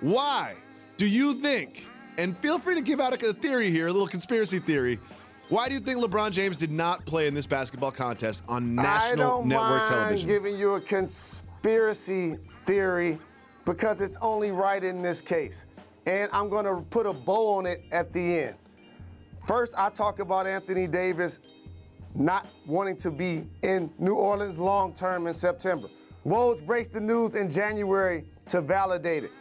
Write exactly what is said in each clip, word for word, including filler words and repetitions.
Why do you think, and feel free to give out a theory here, a little conspiracy theory, why do you think LeBron James did not play in this basketball contest on national network television? I don't mind giving you a conspiracy theory because it's only right in this case. And I'm going to put a bow on it at the end. First, I talk about Anthony Davis not wanting to be in New Orleans long-term in September. Woj breaks the news in January to validate it.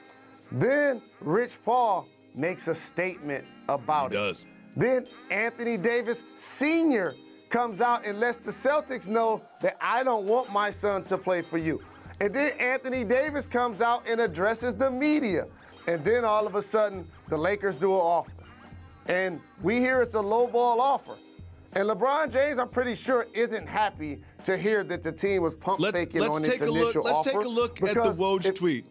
Then Rich Paul makes a statement about it. He does. Then Anthony Davis Senior comes out and lets the Celtics know that I don't want my son to play for you. And then Anthony Davis comes out and addresses the media. And then all of a sudden, the Lakers do an offer. And we hear it's a low ball offer. And LeBron James, I'm pretty sure, isn't happy to hear that the team was pump faking on its initial offer. Let's take a look at the Woj tweet.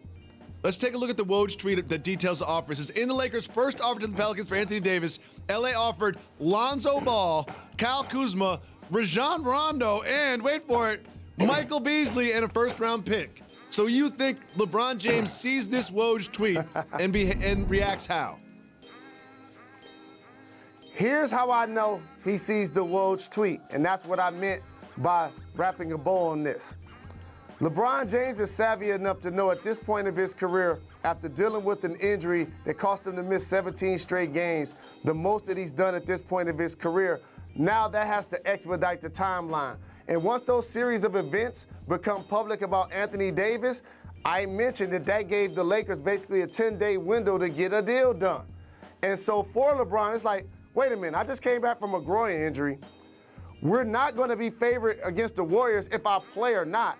Let's take a look at the Woj tweet that details the offer. It says, in the Lakers' first offer to the Pelicans for Anthony Davis, L A offered Lonzo Ball, Kyle Kuzma, Rajon Rondo, and, wait for it, Michael Beasley and a first-round pick. So you think LeBron James sees this Woj tweet and, be, and reacts how? Here's how I know he sees the Woj tweet, and that's what I meant by wrapping a bow on this. LeBron James is savvy enough to know at this point of his career, after dealing with an injury that cost him to miss seventeen straight games, the most that he's done at this point of his career, now that has to expedite the timeline. And once those series of events become public about Anthony Davis, I mentioned that that gave the Lakers basically a ten-day window to get a deal done. And so for LeBron, it's like, wait a minute, I just came back from a groin injury. We're not going to be favored against the Warriors if I play or not.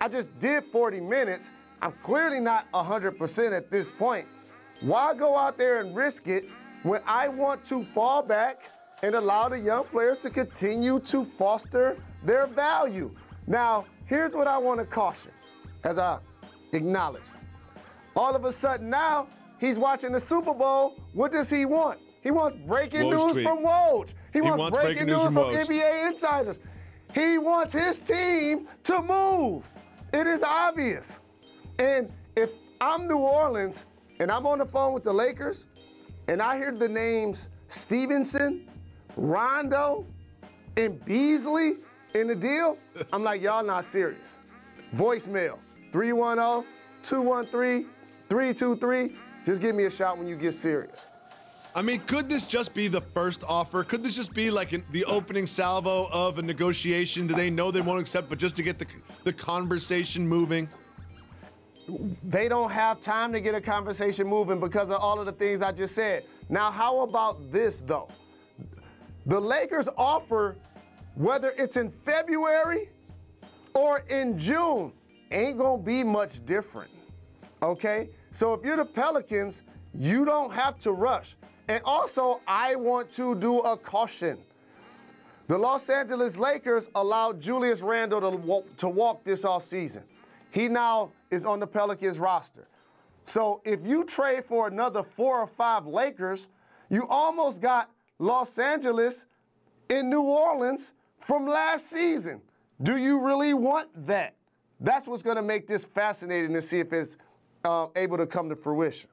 I just did forty minutes. I'm clearly not one hundred percent at this point. Why go out there and risk it when I want to fall back and allow the young players to continue to foster their value? Now, here's what I want to caution, as I acknowledge. All of a sudden now, he's watching the Super Bowl. What does he want? He wants breaking news from Woj. He wants breaking news from N B A insiders. He wants his team to move. It is obvious. And if I'm New Orleans and I'm on the phone with the Lakers and I hear the names Stevenson, Rondo, and Beasley in the deal, I'm like, y'all not serious. Voicemail, three one zero, two one three, three two three. Just give me a shot when you get serious. I mean, could this just be the first offer? Could this just be like an, the opening salvo of a negotiation that they know they won't accept, but just to get the, the conversation moving? They don't have time to get a conversation moving because of all of the things I just said. Now, how about this, though? The Lakers offer, whether it's in February or in June, ain't gonna be much different, okay? So if you're the Pelicans, you don't have to rush. And also, I want to do a caution. The Los Angeles Lakers allowed Julius Randle to walk, to walk this offseason. He now is on the Pelicans roster. So if you trade for another four or five Lakers, you almost got Los Angeles in New Orleans from last season. Do you really want that? That's what's going to make this fascinating to see if it's uh, able to come to fruition.